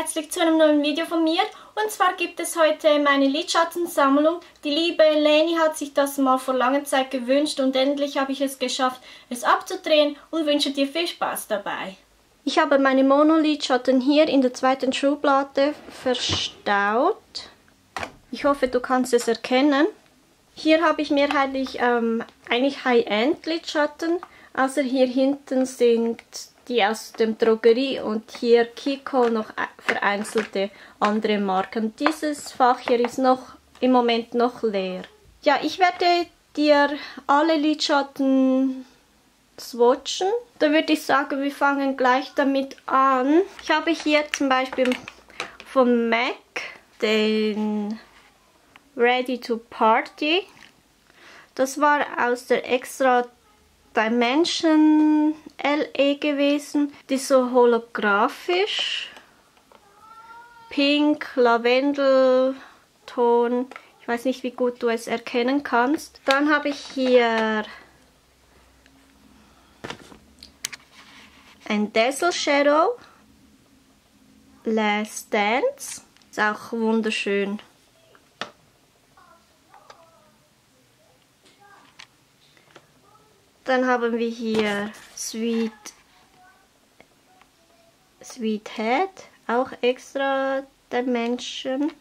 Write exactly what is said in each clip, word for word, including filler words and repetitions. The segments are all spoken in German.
herzlich zu einem neuen Video von mir. Und zwar gibt es heute meine Lidschattensammlung. Die liebe Leni hat sich das mal vor langer Zeit gewünscht und endlich habe ich es geschafft, es abzudrehen und wünsche dir viel Spaß dabei. Ich habe meine Mono-Lidschatten hier in der zweiten Schublade verstaut. Ich hoffe, du kannst es erkennen. Hier habe ich mehrheitlich ähm, eigentlich High-End-Lidschatten, außer hier hinten sind die aus dem Drogerie und hier Kiko noch vereinzelte andere Marken. Dieses Fach hier ist noch im Moment noch leer. Ja, ich werde dir alle Lidschatten swatchen. Da würde ich sagen, wir fangen gleich damit an. Ich habe hier zum Beispiel von MAC den Ready to Party. Das war aus der Extra Dimension L E gewesen, die ist so holographisch, pink, Lavendelton, ich weiß nicht, wie gut du es erkennen kannst. Dann habe ich hier ein Dazzle Shadow, Last Dance, ist auch wunderschön. Dann haben wir hier Sweet, Sweet Head, auch Extra Dimension.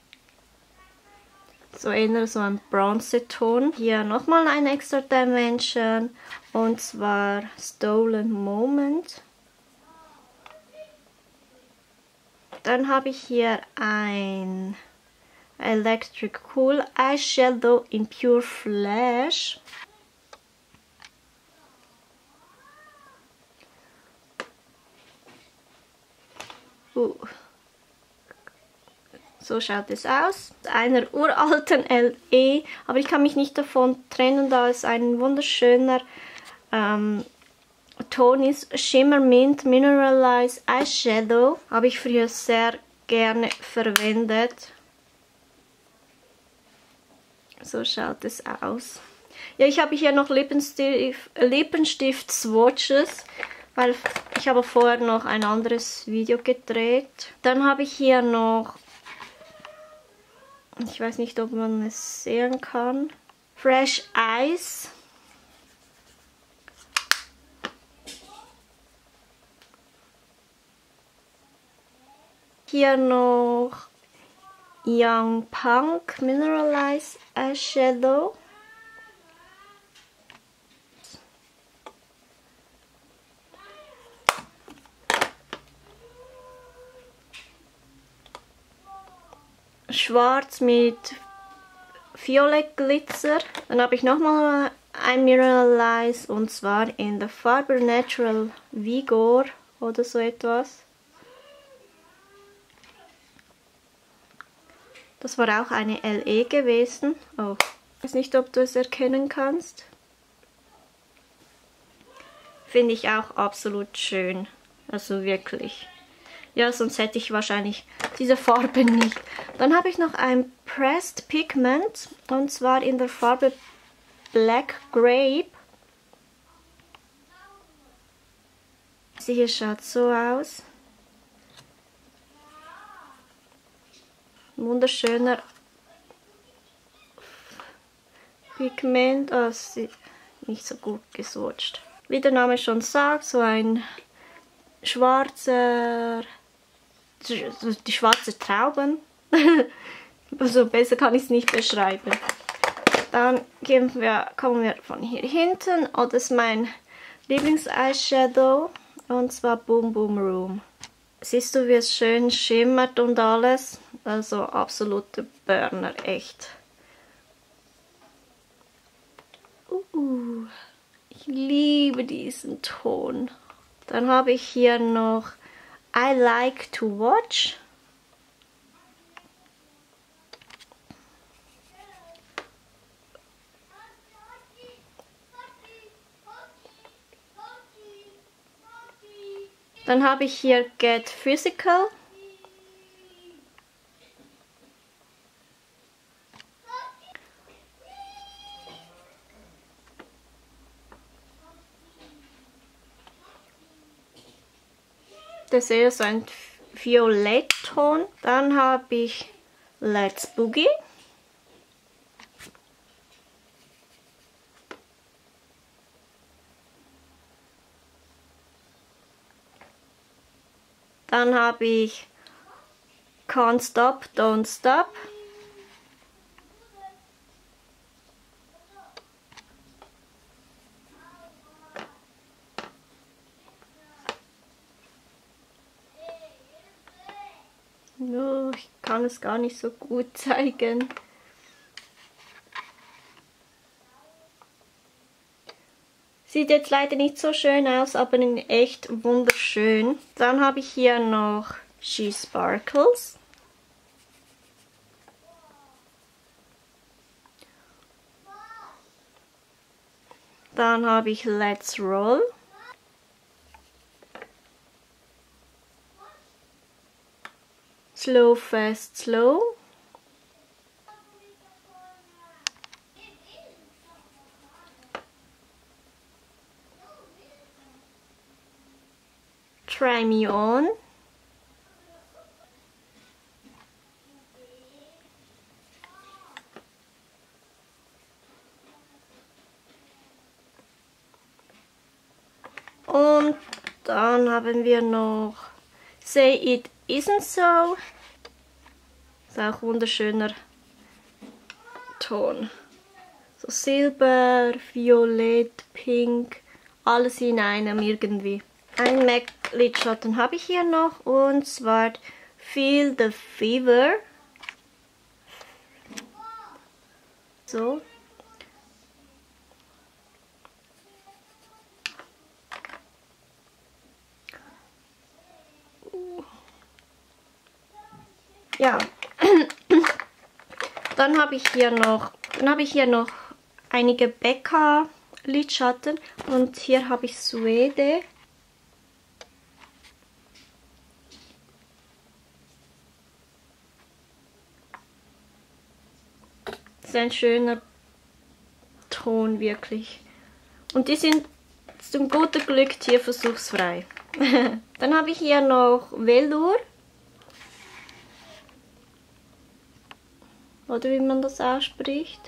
So eher so ein Bronzeton. Hier nochmal ein Extra Dimension und zwar Stolen Moment. Dann habe ich hier ein Electric Cool Eyeshadow in Pure Flash. Uh. So schaut es aus. Einer uralten L E, aber ich kann mich nicht davon trennen, da es ein wunderschöner ähm, Ton ist. Shimmer Mint Mineralize Eyeshadow habe ich früher sehr gerne verwendet. So schaut es aus. Ja, ich habe hier noch Lippenstift, Lippenstift Swatches, weil ich habe vorher noch ein anderes Video gedreht. Dann habe ich hier noch, ich weiß nicht, ob man es sehen kann, Fresh Eyes. Hier noch Young Punk Mineralize Eyeshadow. Schwarz mit Violett Glitzer. Dann habe ich nochmal ein Mineralize und zwar in der Farbe Natural Vigor oder so etwas. Das war auch eine L E gewesen. Oh, ich weiß nicht, ob du es erkennen kannst. Finde ich auch absolut schön. Also wirklich. Ja, sonst hätte ich wahrscheinlich diese Farbe nicht. Dann habe ich noch ein Pressed Pigment und zwar in der Farbe Black Grape. Sie hier schaut so aus. Wunderschöner Pigment, oh, sie nicht so gut geswatcht. Wie der Name schon sagt, so ein schwarzer, die schwarze Trauben. Also besser kann ich es nicht beschreiben. Dann gehen wir, kommen wir von hier hinten. Oh, das ist mein Lieblings-Eyeshadow. Und zwar Boom Boom Room. Siehst du, wie es schön schimmert und alles? Also absolute Burner, echt. Uh, ich liebe diesen Ton. Dann habe ich hier noch I Like to Watch. Dann habe ich hier Get Physical. Das ist eher so ein Violett Ton. Dann habe ich Let's Boogie. Dann habe ich Can't Stop, Don't Stop. No, ich kann es gar nicht so gut zeigen. Sieht jetzt leider nicht so schön aus, aber in echt wunderschön. Dann habe ich hier noch She Sparkles. Dann habe ich Let's Roll. Slow, fast, slow. Try Me On. Und dann haben wir noch Say It Isn't So. Ist auch ein wunderschöner Ton. So Silber, Violett, Pink, alles in einem irgendwie. Ein MAC Lidschatten habe ich hier noch, und zwar Feel the Fever. So. Ja. Dann habe ich hier noch, dann habe ich hier noch einige Becca Lidschatten, und hier habe ich Suede. Ein schöner Ton, wirklich. Und die sind zum guten Glück tierversuchsfrei. Dann habe ich hier noch Velour. Oder wie man das ausspricht.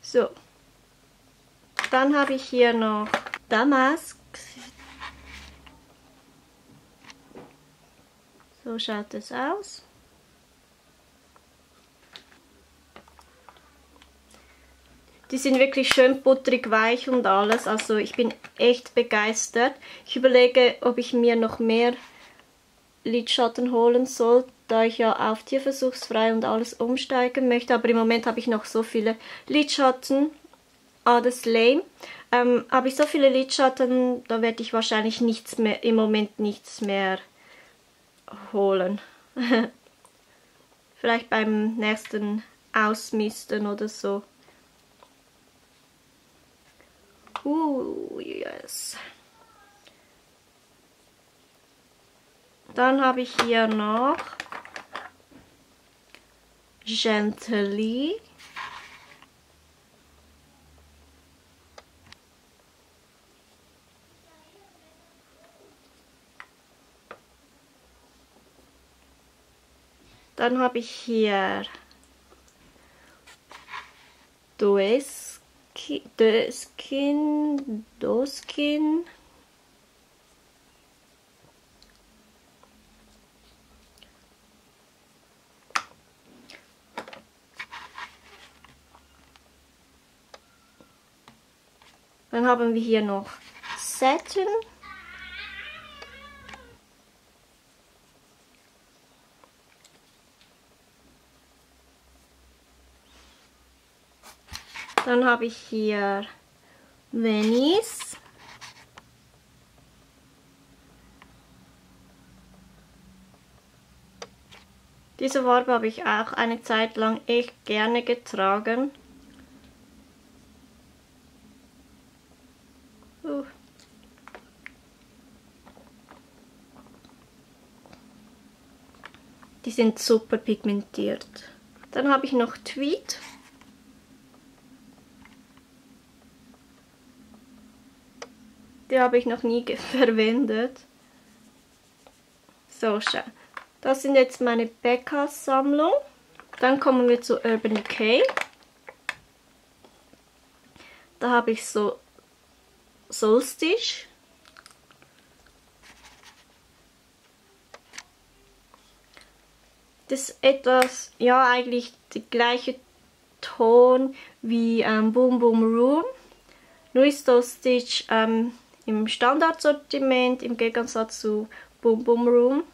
So. Dann habe ich hier noch Damask. So schaut es aus. Die sind wirklich schön butterig weich und alles. Also ich bin echt begeistert. Ich überlege, ob ich mir noch mehr Lidschatten holen soll, da ich ja auf tierversuchsfrei und alles umsteigen möchte. Aber im Moment habe ich noch so viele Lidschatten. Ah, das ist lame. Ähm, habe ich so viele Lidschatten, da werde ich wahrscheinlich nichts mehr, im Moment nichts mehr holen. Vielleicht beim nächsten Ausmisten oder so. Uh, yes. Dann habe ich hier noch Gently. Dann habe ich hier Doskin, Doskin, Doskin. Dann haben wir hier noch Satin. Dann habe ich hier Venice. Diese Farbe habe ich auch eine Zeit lang echt gerne getragen. Uh. Die sind super pigmentiert. Dann habe ich noch Tweed. Die habe ich noch nie verwendet. So, schau. Das sind jetzt meine Becca-Sammlung. Dann kommen wir zu Urban Decay. Da habe ich so Soul Stitch. Das ist etwas, ja, eigentlich der gleiche Ton wie ähm, Boom Boom Room. Nur ist Soul Stitch ähm, im Standardsortiment im Gegensatz zu Boom Boom Room.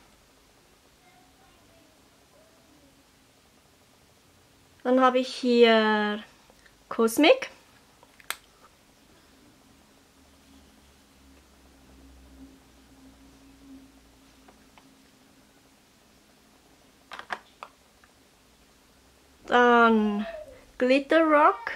Dann habe ich hier Cosmic. Dann Glitter Rock.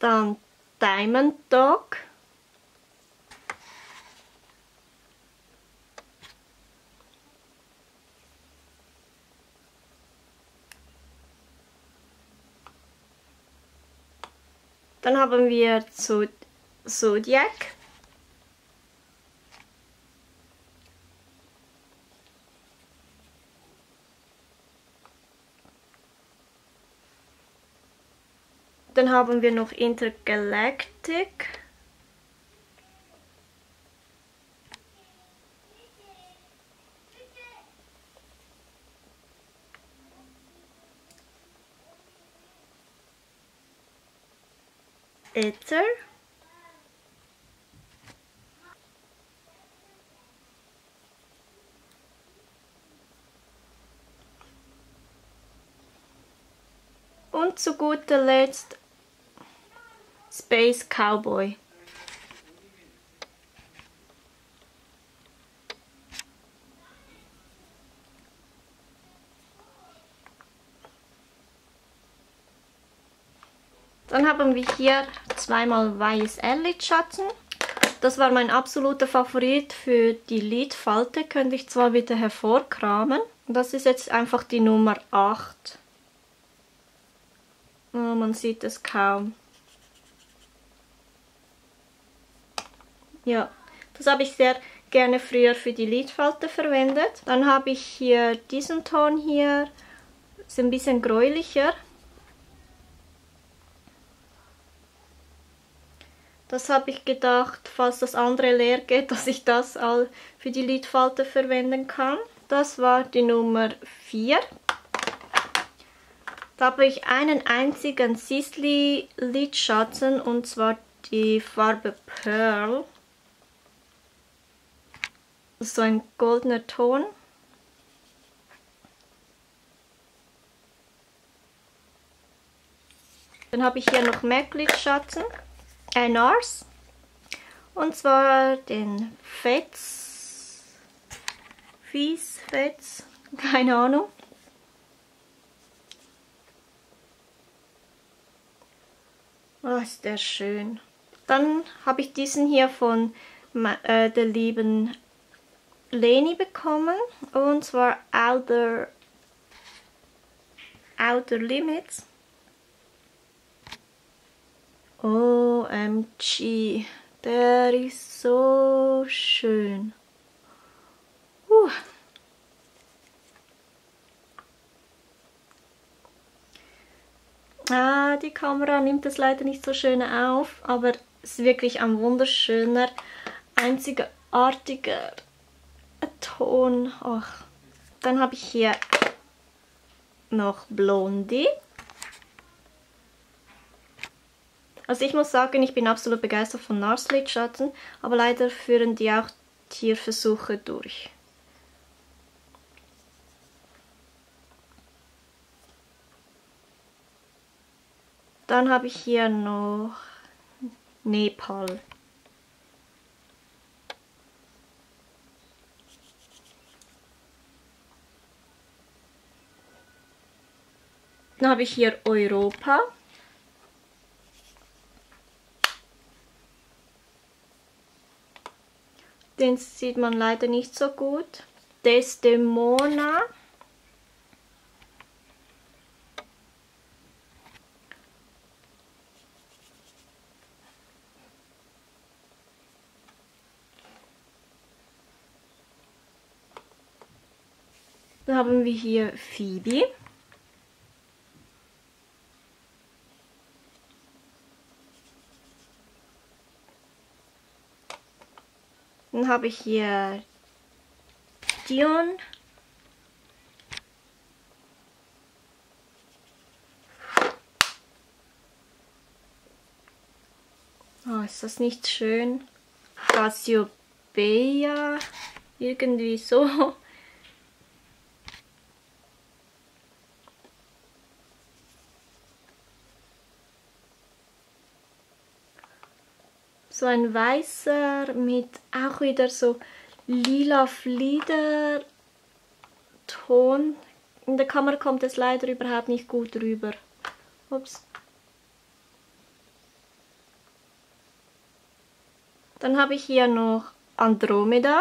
Dann Diamond Dog. Dann haben wir Zod Zodiac. Dann haben wir noch Intergalactic. Ether. Und zu guter Letzt Space Cowboy. Dann haben wir hier zweimal weiß Eyelidschatten. Das war mein absoluter Favorit für die Lidfalte. Könnte ich zwar wieder hervorkramen. Das ist jetzt einfach die Nummer acht. Oh, man sieht es kaum. Ja, das habe ich sehr gerne früher für die Lidfalte verwendet. Dann habe ich hier diesen Ton hier. Ist ein bisschen gräulicher. Das habe ich gedacht, falls das andere leer geht, dass ich das all für die Lidfalte verwenden kann. Das war die Nummer vier. Da habe ich einen einzigen Sizzly Lidschatten und zwar die Farbe Pearl. So ein goldener Ton. Dann habe ich hier noch M A C Lidschatten. Ein Nars, und zwar den Fetz, Fies, Fetz, keine Ahnung. Oh, ist der schön. Dann habe ich diesen hier von äh, der lieben Leni bekommen, und zwar Outer, Outer Limits. O M G, der ist so schön. Uh. Ah, die Kamera nimmt es leider nicht so schön auf, aber es ist wirklich ein wunderschöner, einzigartiger Ton. Ach. Dann habe ich hier noch Blondie. Also ich muss sagen, ich bin absolut begeistert von Nars Lidschatten, aber leider führen die auch Tierversuche durch. Dann habe ich hier noch Nepal. Dann habe ich hier Europa. Den sieht man leider nicht so gut. Desdemona. Dann haben wir hier Phoebe. Dann habe ich hier Dion. Oh, ist das nicht schön? Cassiopeia. Irgendwie so. So ein weißer mit auch wieder so lila Fliederton. In der Kamera kommt es leider überhaupt nicht gut rüber. Ups. Dann habe ich hier noch Andromeda.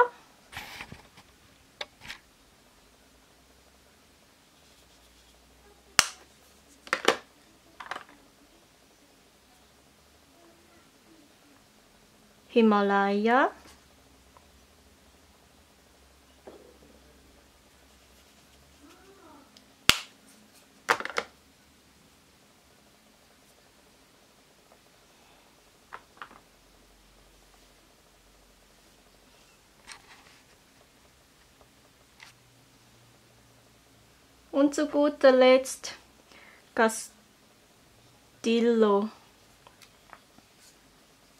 Himalaya. Und zu guter Letzt Castillo.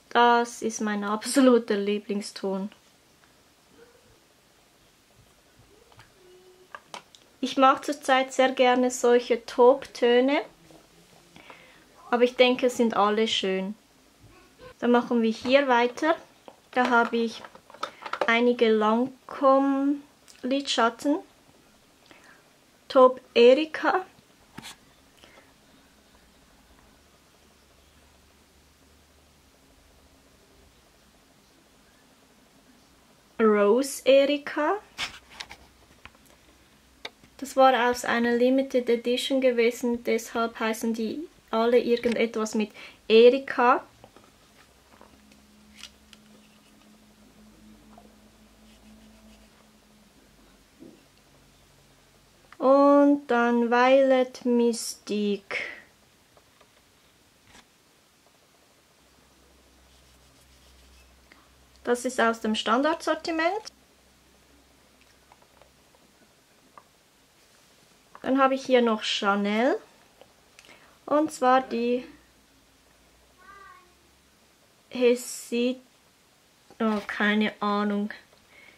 Das ist mein absoluter Lieblingston. Ich mache zurzeit sehr gerne solche Taubtöne, aber ich denke, es sind alle schön. Dann machen wir hier weiter. Da habe ich einige Lancôme-Lidschatten. Taub Erika. Rose Erika. Das war aus einer Limited Edition gewesen, deshalb heißen die alle irgendetwas mit Erika. Und dann Violet Mystique. Das ist aus dem Standardsortiment. Dann habe ich hier noch Chanel. Und zwar die Hessi... Oh, keine Ahnung.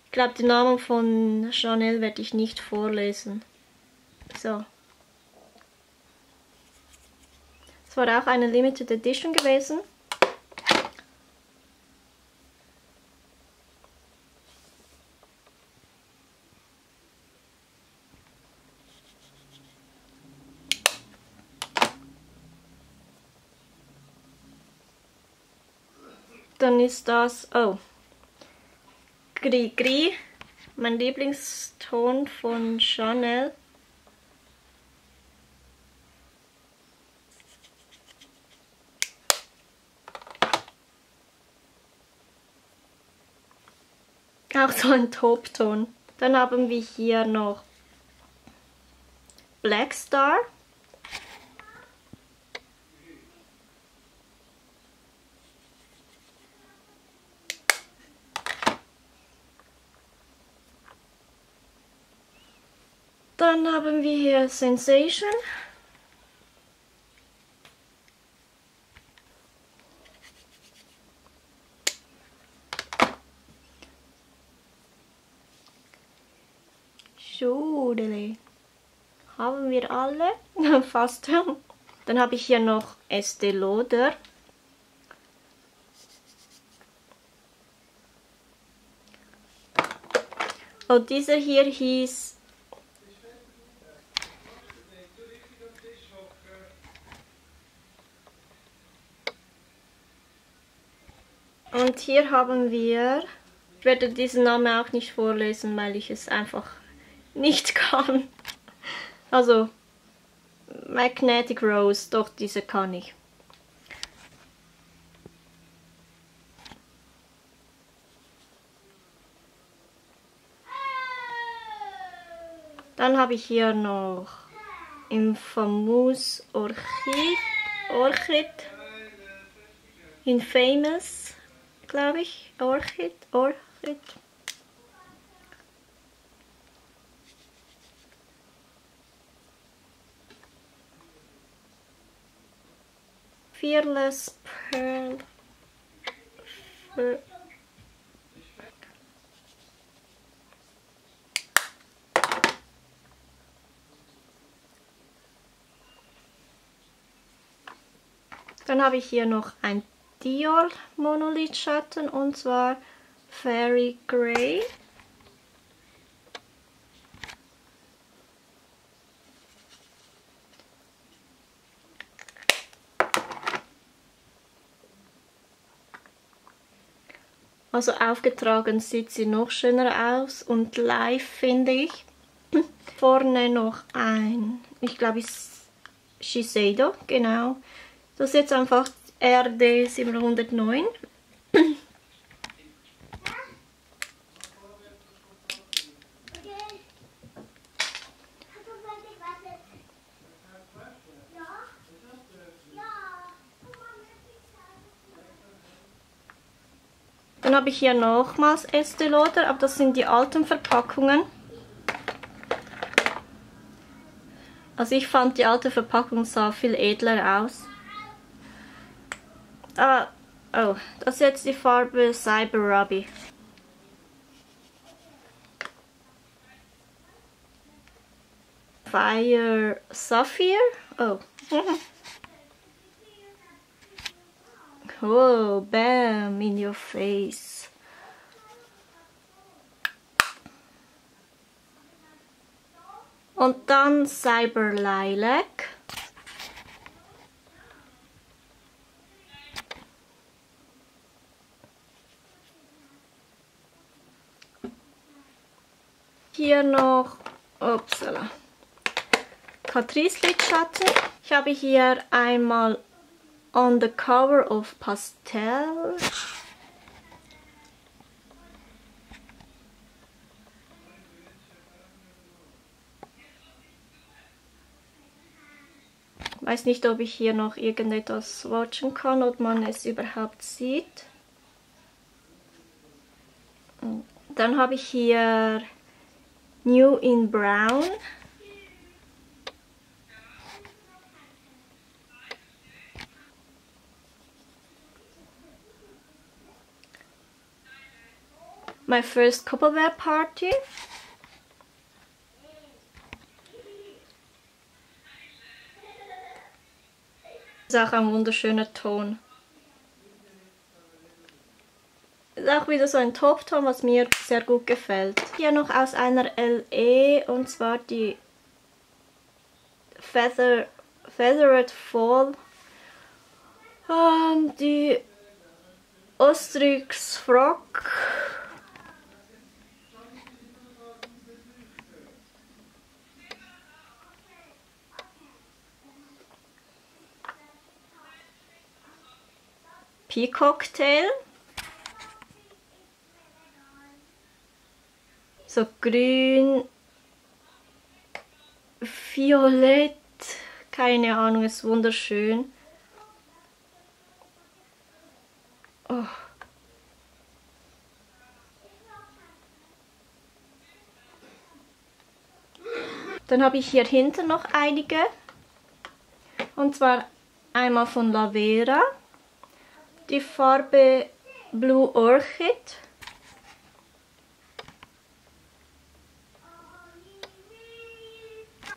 Ich glaube, den Namen von Chanel werde ich nicht vorlesen. So. Das war auch eine Limited Edition gewesen. Dann ist das, oh, Gris Gris, mein Lieblingston von Chanel. Auch so ein Taubton. Dann haben wir hier noch Black Star. Dann haben wir hier Sensation. Schudele. Haben wir alle? Fast. Dann habe ich hier noch Estée Lauder. Und dieser hier hieß Und hier haben wir Ich werde diesen Namen auch nicht vorlesen, weil ich es einfach nicht kann. Also, Magnetic Rose, doch, diese kann ich. Dann habe ich hier noch Infamous Orchid, Orchid, Infamous, glaube ich, Orchid, Orchid. Fearless Pearl, Fe Dann habe ich hier noch ein Dior Monolidschatten und zwar Fairy Grey. Also aufgetragen sieht sie noch schöner aus und live finde ich. Vorne noch ein, ich glaube es ist Shiseido, genau. Das ist jetzt einfach R D siebenhundertneun. Dann habe ich hier nochmals Estée Lauder, aber das sind die alten Verpackungen. Also ich fand, die alte Verpackung sah viel edler aus. Ah, oh, das ist jetzt die Farbe Cyber Ruby. Fire Sapphire? Oh. Oh, bam, in your face. Und dann Cyber Lilac. Hier noch, upsala, Catrice Lidschatten. Ich habe hier einmal On the Cover of Pastel. Ich weiß nicht, ob ich hier noch irgendetwas swatchen kann, ob man es überhaupt sieht. Dann habe ich hier New in Brown. My First Coupleware Party. Ist auch ein wunderschöner Ton. Ist auch wieder so ein Topton, was mir sehr gut gefällt. Hier noch aus einer L E und zwar die Feather, Feathered Fall. Und die Ostrix Frock. Peacock Tail. So grün, violett, keine Ahnung, ist wunderschön. Oh. Dann habe ich hier hinten noch einige. Und zwar einmal von La Vera, die Farbe Blue Orchid.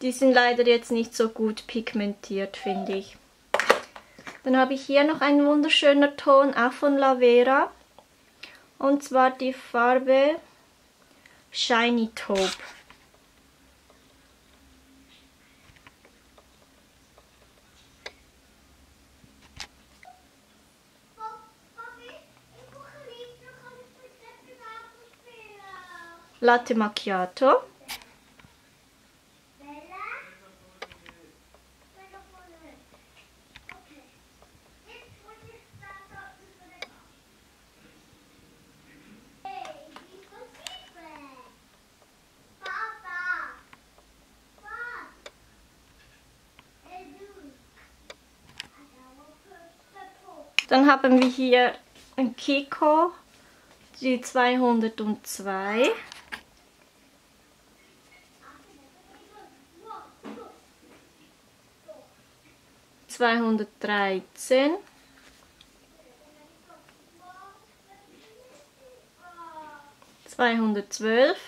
Die sind leider jetzt nicht so gut pigmentiert, finde ich. Dann habe ich hier noch einen wunderschönen Ton, auch von La Vera. Und zwar die Farbe Shiny Taupe. Latte Macchiato. Dann haben wir hier ein Kiko, die zweihundertzwei. zweihundertdreizehn. zweihundertzwölf.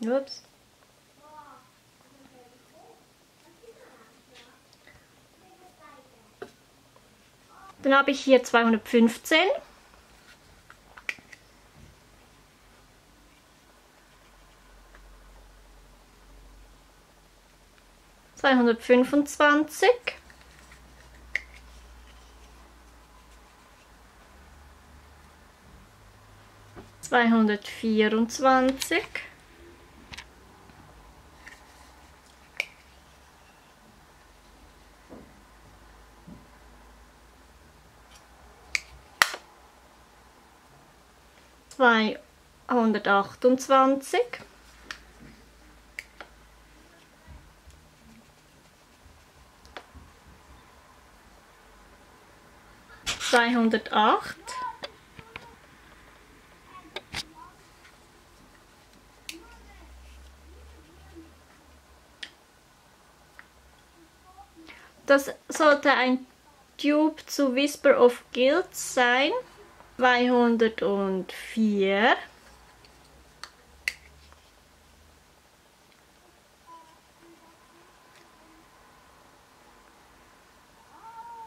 Ups. Dann habe ich hier zweihundertfünfzehn, zweihundertfünfundzwanzig, zweihundertvierundzwanzig, zweihundertachtundzwanzig, zweihundertacht, das sollte ein Tube zu Whisper of Guilt sein. zweihundertvier,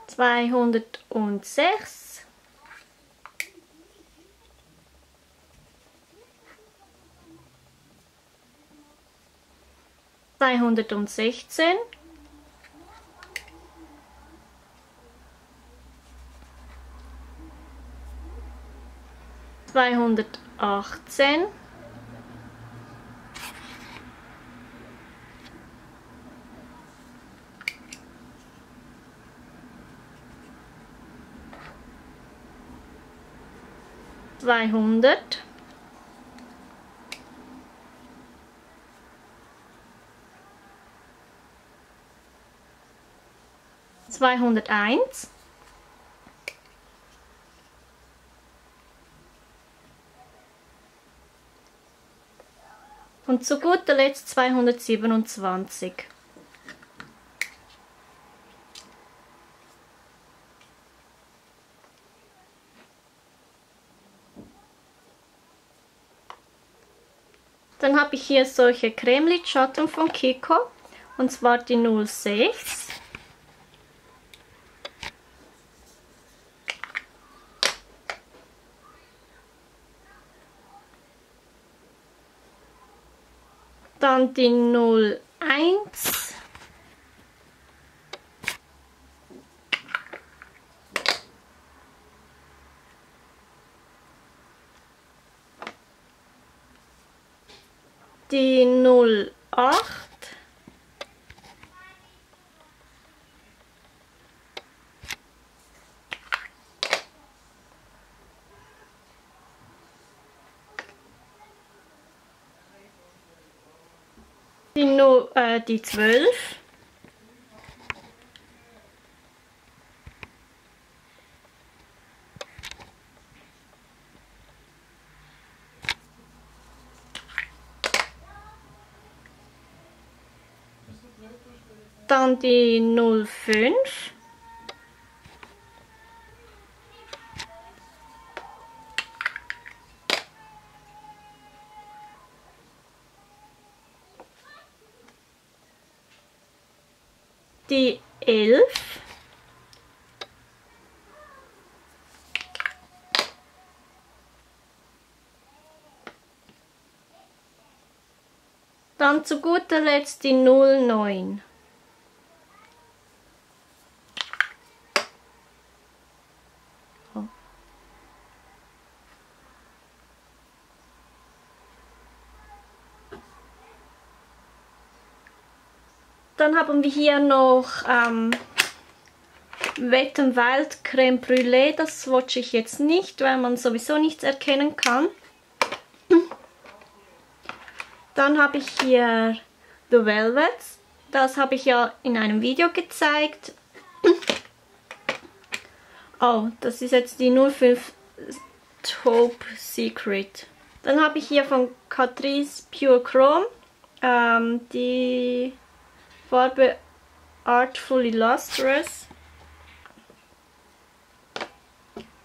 zweihundertsechs, zweihundertsechzehn, zweihundertachtzehn, zweihundert, zweihunderteins, und zu guter Letzt zweihundertsiebenundzwanzig. Dann habe ich hier solche Creme-Lidschatten von Kiko, und zwar die null sechs. Dann die null eins, die null acht, die, no, äh, die zwölf, dann die null fünf, die elf, dann zu guter Letzt die null neun. Dann haben wir hier noch ähm, Wet n Wild Creme Brûlée. Das swatche ich jetzt nicht, weil man sowieso nichts erkennen kann. Dann habe ich hier The Velvets. Das habe ich ja in einem Video gezeigt. Oh, das ist jetzt die null fünf Taupe Secret. Dann habe ich hier von Catrice Pure Chrome ähm, die Farbe Artfully Lustrous.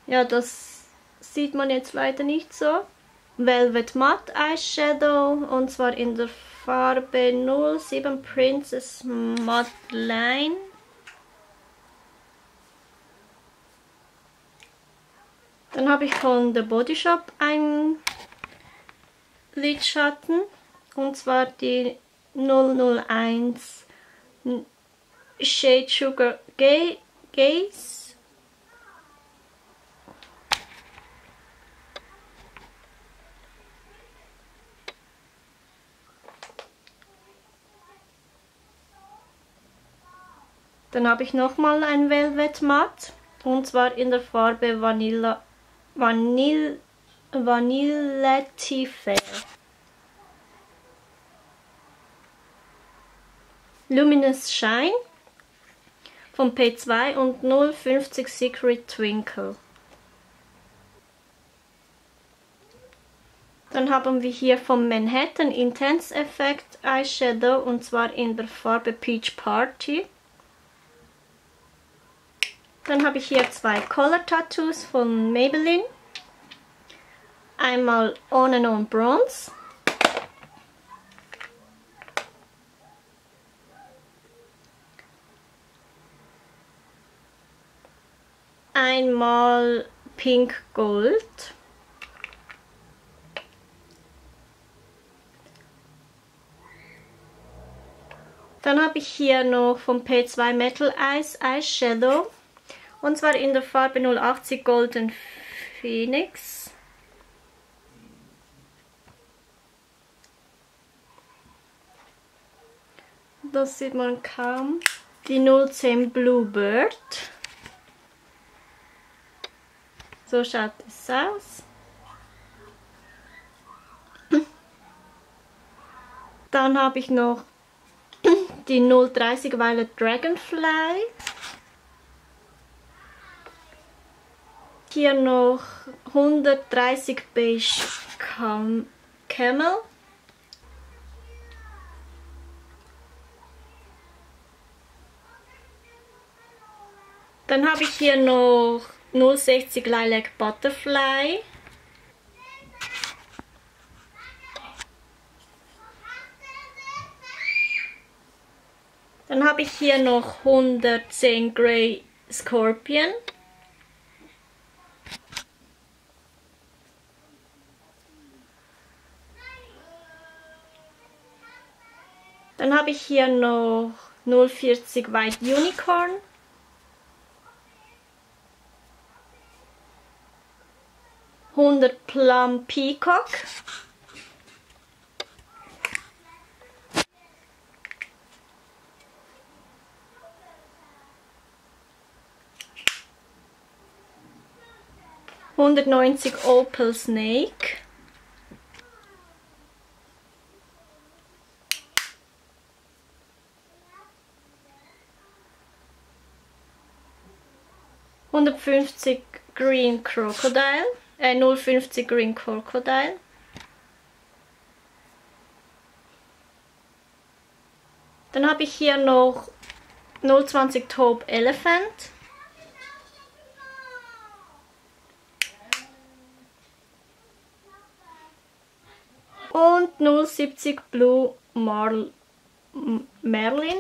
Ja, das sieht man jetzt leider nicht so. Velvet Matte Eyeshadow, und zwar in der Farbe null sieben Princess Madeline. Dann habe ich von The Body Shop einen Lidschatten, und zwar die null null eins Shade Sugar Gaze. Dann habe ich nochmal ein Velvet Matte, und zwar in der Farbe Vanilla, Vanille, Vanilletti Fair. Luminous Shine von P zwei und null fünfzig Secret Twinkle. Dann haben wir hier vom Manhattan Intense Effect Eyeshadow, und zwar in der Farbe Peach Party. Dann habe ich hier zwei Color Tattoos von Maybelline. Einmal On and On Bronze. Einmal Pink Gold. Dann habe ich hier noch vom P zwei Metal Eyes Eyeshadow. Und zwar in der Farbe null achtzig Golden Phoenix. Das sieht man kaum. Die null zehn Bluebird. So schaut es aus. Dann habe ich noch die null dreißig Violet Dragonfly. Hier noch hundertdreißig Beige Cam Camel. Dann habe ich hier noch null sechzig Lilac Butterfly. Dann habe ich hier noch hundertzehn Grey Scorpion. Dann habe ich hier noch null vierzig White Unicorn. hundert Plum Peacock. hundertneunzig Opal Snake. hundertfünfzig Green Crocodile, äh, null fünfzig Green Crocodile. Dann habe ich hier noch null zwanzig Taupe Elephant. Und null siebzig Blue Marl Merlin.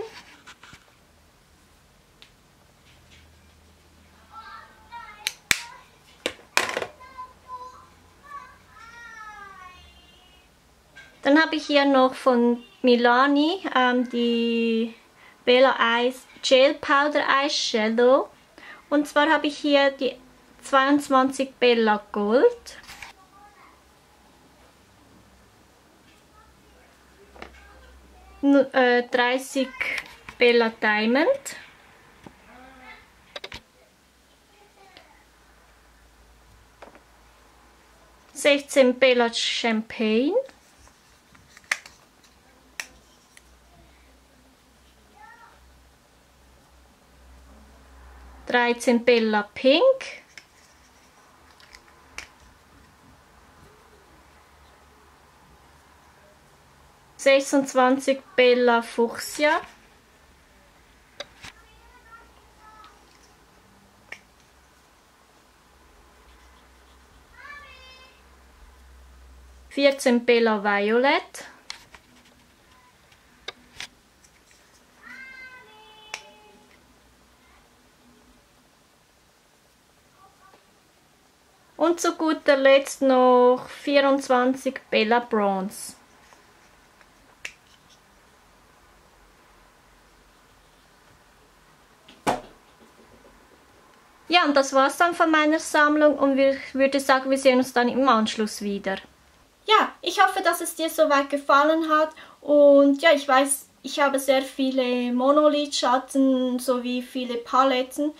Dann habe ich hier noch von Milani ähm, die Bella Eyes Gel Powder Eyeshadow, und zwar habe ich hier die zweiundzwanzig Bella Gold. N äh, dreißig Bella Diamond. sechzehn Bella Champagne. dreizehn Bella Pink. sechsundzwanzig Bella Fuchsia. vierzehn Bella Violet. Und zu guter Letzt noch vierundzwanzig Bella Bronze. Ja, und das war's dann von meiner Sammlung und ich würde sagen, wir sehen uns dann im Anschluss wieder. Ja, ich hoffe, dass es dir soweit gefallen hat und ja, ich weiß, ich habe sehr viele Monolidschatten sowie viele Paletten.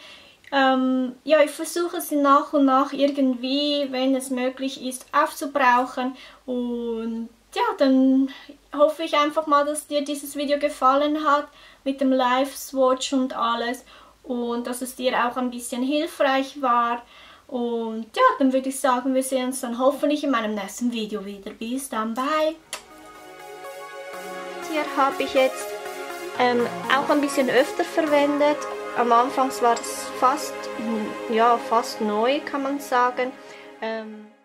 Ähm, ja, ich versuche sie nach und nach irgendwie, wenn es möglich ist, aufzubrauchen und ja, dann hoffe ich einfach mal, dass dir dieses Video gefallen hat mit dem Live-Swatch und alles und dass es dir auch ein bisschen hilfreich war. Und ja, dann würde ich sagen, wir sehen uns dann hoffentlich in meinem nächsten Video wieder. Bis dann, bye! Hier habe ich jetzt ähm, auch ein bisschen öfter verwendet. Am Anfang war es fast, ja, fast neu, kann man sagen. Ähm